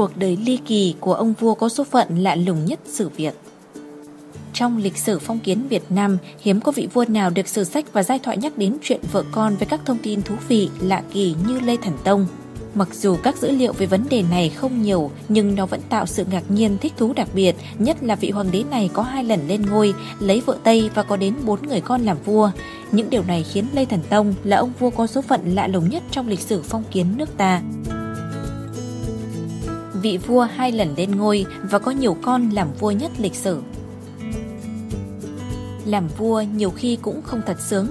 cuộc đời ly kỳ của ông vua có số phận lạ lùng nhất sử Việt. Trong lịch sử phong kiến Việt Nam, hiếm có vị vua nào được sử sách và giai thoại nhắc đến chuyện vợ con với các thông tin thú vị, lạ kỳ như Lê Thần Tông. Mặc dù các dữ liệu về vấn đề này không nhiều, nhưng nó vẫn tạo sự ngạc nhiên thích thú đặc biệt, nhất là vị hoàng đế này có 2 lần lên ngôi, lấy vợ Tây và có đến 4 người con làm vua. Những điều này khiến Lê Thần Tông là ông vua có số phận lạ lùng nhất trong lịch sử phong kiến nước ta. Vị vua 2 lần lên ngôi và có nhiều con làm vua nhất lịch sử. Làm vua nhiều khi cũng không thật sướng.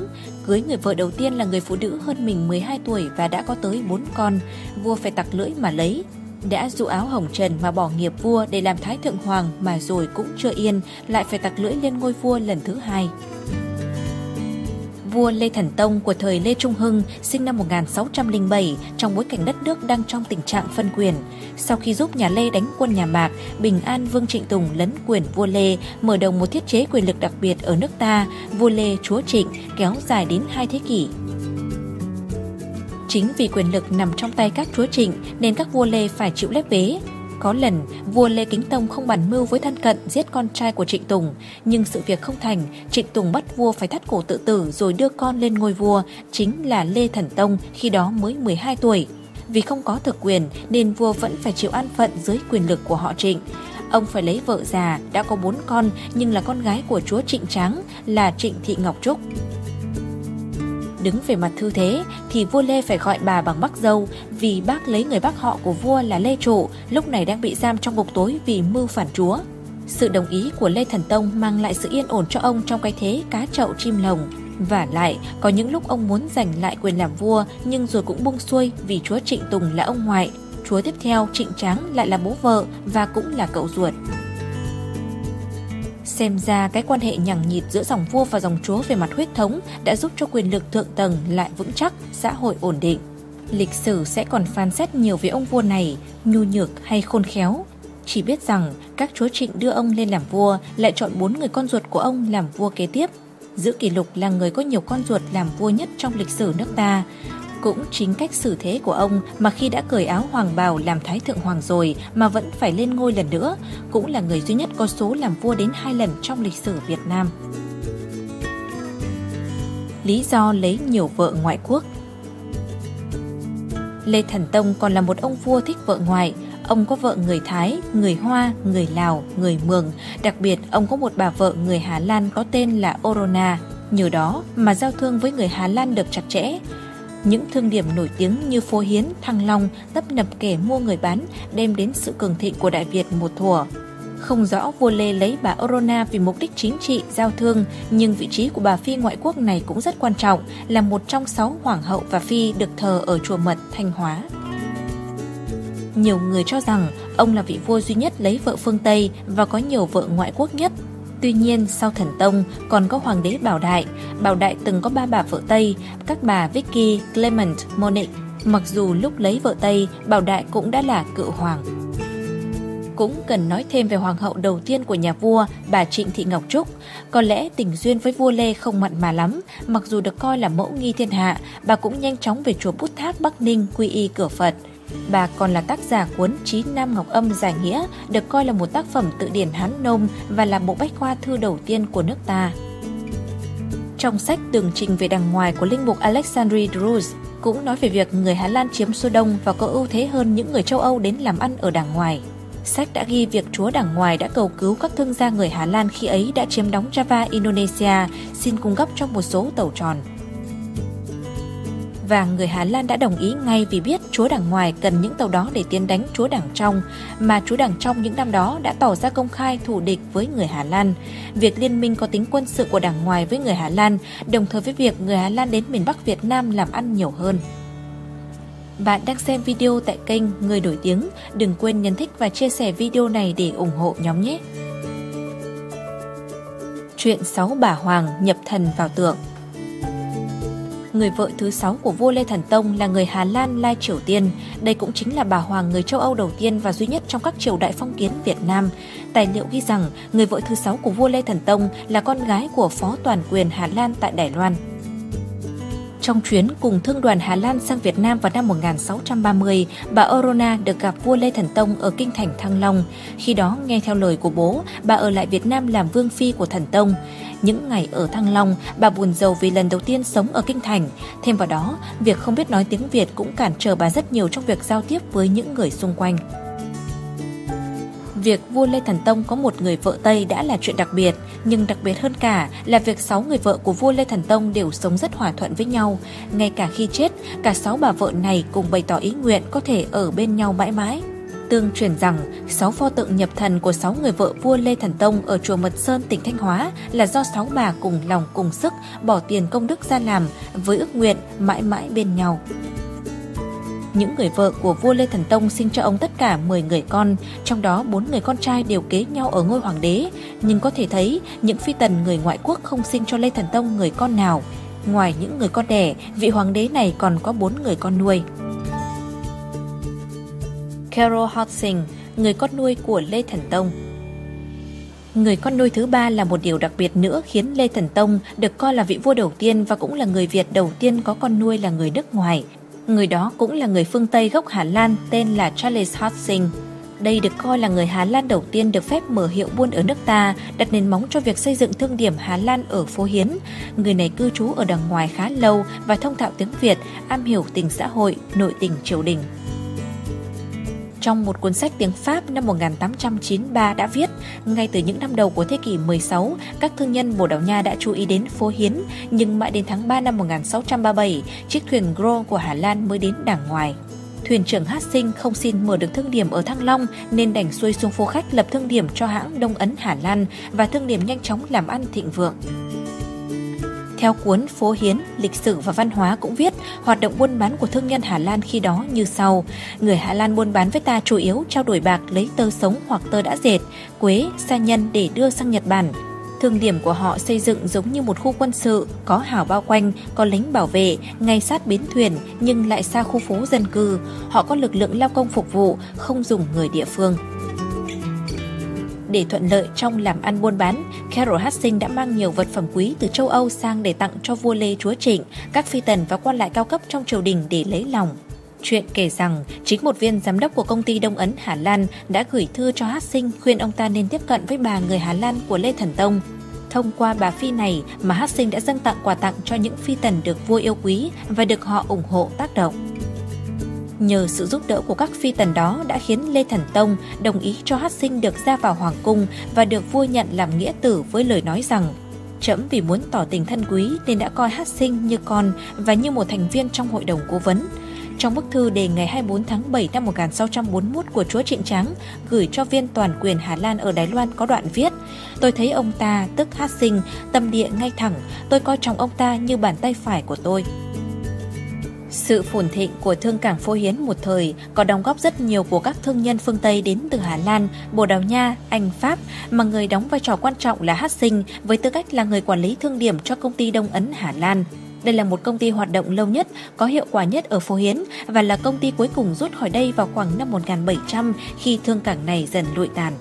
Cưới người vợ đầu tiên là người phụ nữ hơn mình 12 tuổi và đã có tới 4 con. Vua phải tặc lưỡi mà lấy. Đã dụ áo hồng trần mà bỏ nghiệp vua để làm thái thượng hoàng mà rồi cũng chưa yên, lại phải tặc lưỡi lên ngôi vua lần thứ 2. Vua Lê Thần Tông của thời Lê Trung Hưng sinh năm 1607 trong bối cảnh đất nước đang trong tình trạng phân quyền. Sau khi giúp nhà Lê đánh quân nhà Mạc, Bình An Vương Trịnh Tùng lấn quyền vua Lê, mở đầu một thiết chế quyền lực đặc biệt ở nước ta, vua Lê chúa Trịnh, kéo dài đến 2 thế kỷ. Chính vì quyền lực nằm trong tay các chúa Trịnh nên các vua Lê phải chịu lép vế. Có lần, vua Lê Kính Tông không bàn mưu với thân cận giết con trai của Trịnh Tùng, nhưng sự việc không thành, Trịnh Tùng bắt vua phải thắt cổ tự tử rồi đưa con lên ngôi vua, chính là Lê Thần Tông khi đó mới 12 tuổi. Vì không có thực quyền nên vua vẫn phải chịu an phận dưới quyền lực của họ Trịnh. Ông phải lấy vợ già, đã có 4 con nhưng là con gái của chúa Trịnh Tráng là Trịnh Thị Ngọc Trúc. Đứng về mặt thư thế thì vua Lê phải gọi bà bằng bác dâu vì bác lấy người bác họ của vua là Lê Trụ, lúc này đang bị giam trong ngục tối vì mưu phản chúa. Sự đồng ý của Lê Thần Tông mang lại sự yên ổn cho ông trong cái thế cá chậu chim lồng. Vả lại, có những lúc ông muốn giành lại quyền làm vua nhưng rồi cũng buông xuôi vì chúa Trịnh Tùng là ông ngoại, chúa tiếp theo Trịnh Tráng lại là bố vợ và cũng là cậu ruột. Xem ra cái quan hệ nhằng nhịt giữa dòng vua và dòng chúa về mặt huyết thống đã giúp cho quyền lực thượng tầng lại vững chắc, xã hội ổn định. Lịch sử sẽ còn phán xét nhiều về ông vua này, nhu nhược hay khôn khéo. Chỉ biết rằng các chúa Trịnh đưa ông lên làm vua, lại chọn 4 người con ruột của ông làm vua kế tiếp. Giữ kỷ lục là người có nhiều con ruột làm vua nhất trong lịch sử nước ta. Cũng chính cách xử thế của ông mà khi đã cởi áo hoàng bào làm thái thượng hoàng rồi mà vẫn phải lên ngôi lần nữa, cũng là người duy nhất có số làm vua đến 2 lần trong lịch sử Việt Nam. Lý do lấy nhiều vợ ngoại quốc. Lê Thần Tông còn là một ông vua thích vợ ngoại. Ông có vợ người Thái, người Hoa, người Lào, người Mường. Đặc biệt, ông có một bà vợ người Hà Lan có tên là Orona. Nhờ đó mà giao thương với người Hà Lan được chặt chẽ. Những thương điểm nổi tiếng như Phố Hiến, Thăng Long tấp nập kẻ mua người bán đem đến sự cường thịnh của Đại Việt một thuở. Không rõ vua Lê lấy bà Orona vì mục đích chính trị, giao thương, nhưng vị trí của bà phi ngoại quốc này cũng rất quan trọng, là một trong 6 hoàng hậu và phi được thờ ở chùa Mật, Thanh Hóa. Nhiều người cho rằng ông là vị vua duy nhất lấy vợ phương Tây và có nhiều vợ ngoại quốc nhất. Tuy nhiên, sau Thần Tông còn có hoàng đế Bảo Đại. Bảo Đại từng có 3 bà vợ Tây, các bà Vicky, Clement, Monique. Mặc dù lúc lấy vợ Tây, Bảo Đại cũng đã là cựu hoàng. Cũng cần nói thêm về hoàng hậu đầu tiên của nhà vua, bà Trịnh Thị Ngọc Trúc. Có lẽ tình duyên với vua Lê không mặn mà lắm, mặc dù được coi là mẫu nghi thiên hạ, bà cũng nhanh chóng về chùa Bút Tháp Bắc Ninh quy y cửa Phật. Bà còn là tác giả cuốn Chí Nam Ngọc Âm Giải Nghĩa, được coi là một tác phẩm tự điển Hán Nôm và là bộ bách khoa thư đầu tiên của nước ta. Trong sách Tường trình về đàng ngoài của linh mục Alexandre de Rhodes cũng nói về việc người Hà Lan chiếm Xô Đông và có ưu thế hơn những người châu Âu đến làm ăn ở đàng ngoài. Sách đã ghi việc chúa đàng ngoài đã cầu cứu các thương gia người Hà Lan khi ấy đã chiếm đóng Java, Indonesia, xin cung cấp trong một số tàu tròn. Và người Hà Lan đã đồng ý ngay vì biết chúa đảng ngoài cần những tàu đó để tiến đánh chúa đảng trong, mà chúa đảng trong những năm đó đã tỏ ra công khai thù địch với người Hà Lan. Việc liên minh có tính quân sự của đảng ngoài với người Hà Lan, đồng thời với việc người Hà Lan đến miền Bắc Việt Nam làm ăn nhiều hơn. Bạn đang xem video tại kênh Người Nổi Tiếng, đừng quên nhấn thích và chia sẻ video này để ủng hộ nhóm nhé! Chuyện 6 bà hoàng nhập thần vào tượng. Người vợ thứ 6 của vua Lê Thần Tông là người Hà Lan lai Triều Tiên. Đây cũng chính là bà hoàng người châu Âu đầu tiên và duy nhất trong các triều đại phong kiến Việt Nam. Tài liệu ghi rằng người vợ thứ 6 của vua Lê Thần Tông là con gái của phó toàn quyền Hà Lan tại Đài Loan. Trong chuyến cùng thương đoàn Hà Lan sang Việt Nam vào năm 1630, bà Orona được gặp vua Lê Thần Tông ở kinh thành Thăng Long. Khi đó, nghe theo lời của bố, bà ở lại Việt Nam làm vương phi của Thần Tông. Những ngày ở Thăng Long, bà buồn rầu vì lần đầu tiên sống ở kinh thành. Thêm vào đó, việc không biết nói tiếng Việt cũng cản trở bà rất nhiều trong việc giao tiếp với những người xung quanh. Việc vua Lê Thần Tông có một người vợ Tây đã là chuyện đặc biệt, nhưng đặc biệt hơn cả là việc 6 người vợ của vua Lê Thần Tông đều sống rất hòa thuận với nhau. Ngay cả khi chết, cả 6 bà vợ này cùng bày tỏ ý nguyện có thể ở bên nhau mãi mãi. Tương truyền rằng, 6 pho tượng nhập thần của 6 người vợ vua Lê Thần Tông ở chùa Mật Sơn, tỉnh Thanh Hóa là do 6 bà cùng lòng cùng sức bỏ tiền công đức ra làm với ước nguyện mãi mãi bên nhau. Những người vợ của vua Lê Thần Tông sinh cho ông tất cả 10 người con, trong đó 4 người con trai đều kế nhau ở ngôi hoàng đế. Nhưng có thể thấy, những phi tần người ngoại quốc không sinh cho Lê Thần Tông người con nào. Ngoài những người con đẻ, vị hoàng đế này còn có 4 người con nuôi. Carel Hartsinck, người con nuôi của Lê Thần Tông. Người con nuôi thứ 3 là một điều đặc biệt nữa khiến Lê Thần Tông được coi là vị vua đầu tiên và cũng là người Việt đầu tiên có con nuôi là người nước ngoài. Người đó cũng là người phương Tây gốc Hà Lan tên là Carel Hartsinck. Đây được coi là người Hà Lan đầu tiên được phép mở hiệu buôn ở nước ta, đặt nền móng cho việc xây dựng thương điểm Hà Lan ở phố Hiến. Người này cư trú ở đằng ngoài khá lâu và thông thạo tiếng Việt, am hiểu tình xã hội, nội tình triều đình. Trong một cuốn sách tiếng Pháp năm 1893 đã viết, ngay từ những năm đầu của thế kỷ 16, các thương nhân Bồ Đào Nha đã chú ý đến phố Hiến, nhưng mãi đến tháng 3 năm 1637, chiếc thuyền Gros của Hà Lan mới đến đàng ngoài. Thuyền trưởng Hartsinck không xin mở được thương điểm ở Thăng Long nên đành xuôi xuống phố khách lập thương điểm cho hãng Đông Ấn Hà Lan và thương điểm nhanh chóng làm ăn thịnh vượng. Theo cuốn Phố Hiến, Lịch sử và Văn hóa cũng viết, hoạt động buôn bán của thương nhân Hà Lan khi đó như sau. Người Hà Lan buôn bán với ta chủ yếu trao đổi bạc lấy tơ sống hoặc tơ đã dệt, quế, sa nhân để đưa sang Nhật Bản. Thương điểm của họ xây dựng giống như một khu quân sự, có hào bao quanh, có lính bảo vệ, ngay sát bến thuyền nhưng lại xa khu phố dân cư. Họ có lực lượng lao công phục vụ, không dùng người địa phương. Để thuận lợi trong làm ăn buôn bán, Carel Hartsinck đã mang nhiều vật phẩm quý từ châu Âu sang để tặng cho vua Lê Chúa Trịnh, các phi tần và quan lại cao cấp trong triều đình để lấy lòng. Chuyện kể rằng, chính một viên giám đốc của công ty Đông Ấn Hà Lan đã gửi thư cho Hartsinck khuyên ông ta nên tiếp cận với bà người Hà Lan của Lê Thần Tông. Thông qua bà phi này mà Hartsinck đã dâng tặng quà tặng cho những phi tần được vua yêu quý và được họ ủng hộ tác động. Nhờ sự giúp đỡ của các phi tần đó đã khiến Lê Thần Tông đồng ý cho Hartsinck được ra vào hoàng cung và được vua nhận làm nghĩa tử với lời nói rằng: "Trẫm vì muốn tỏ tình thân quý nên đã coi Hartsinck như con và như một thành viên trong hội đồng cố vấn." Trong bức thư đề ngày 24 tháng 7 năm 1641 của chúa Trịnh Tráng gửi cho viên toàn quyền Hà Lan ở Đài Loan có đoạn viết: "Tôi thấy ông ta, tức Hartsinck, tâm địa ngay thẳng, tôi coi trọng ông ta như bàn tay phải của tôi." Sự phồn thịnh của thương cảng Phố Hiến một thời có đóng góp rất nhiều của các thương nhân phương Tây đến từ Hà Lan, Bồ Đào Nha, Anh, Pháp, mà người đóng vai trò quan trọng là Hartsinck với tư cách là người quản lý thương điểm cho công ty Đông Ấn Hà Lan. Đây là một công ty hoạt động lâu nhất, có hiệu quả nhất ở Phố Hiến và là công ty cuối cùng rút khỏi đây vào khoảng năm 1700 khi thương cảng này dần lụi tàn.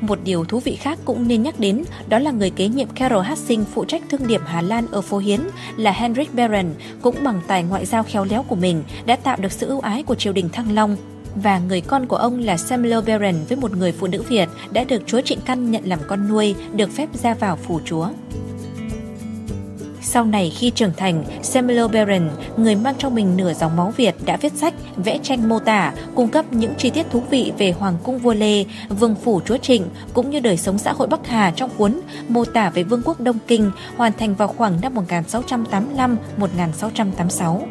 Một điều thú vị khác cũng nên nhắc đến, đó là người kế nhiệm Carel Hartsinck phụ trách thương điểm Hà Lan ở Phố Hiến là Hendrik Beren, cũng bằng tài ngoại giao khéo léo của mình đã tạo được sự ưu ái của triều đình Thăng Long. Và người con của ông là Samuel Behren với một người phụ nữ Việt đã được chúa Trịnh Căn nhận làm con nuôi, được phép ra vào phủ chúa. Sau này khi trưởng thành, Samuel Behren, người mang trong mình nửa dòng máu Việt, đã viết sách, vẽ tranh mô tả, cung cấp những chi tiết thú vị về Hoàng cung vua Lê, Vương phủ chúa Trịnh, cũng như đời sống xã hội Bắc Hà trong cuốn Mô tả về Vương quốc Đông Kinh, hoàn thành vào khoảng năm 1685-1686.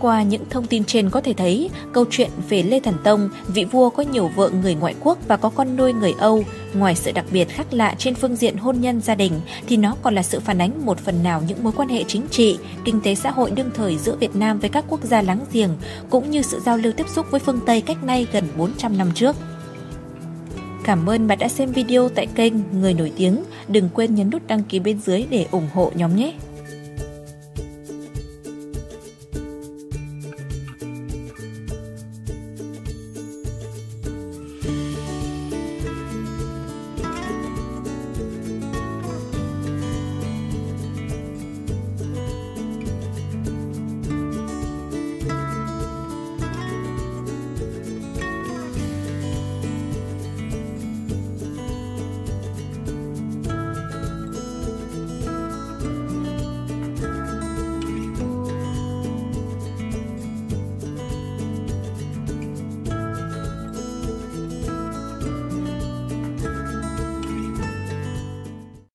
Qua những thông tin trên có thể thấy, câu chuyện về Lê Thần Tông, vị vua có nhiều vợ người ngoại quốc và có con nuôi người Âu, ngoài sự đặc biệt khác lạ trên phương diện hôn nhân gia đình, thì nó còn là sự phản ánh một phần nào những mối quan hệ chính trị, kinh tế xã hội đương thời giữa Việt Nam với các quốc gia láng giềng, cũng như sự giao lưu tiếp xúc với phương Tây cách nay gần 400 năm trước. Cảm ơn bạn đã xem video tại kênh Người Nổi Tiếng. Đừng quên nhấn nút đăng ký bên dưới để ủng hộ nhóm nhé!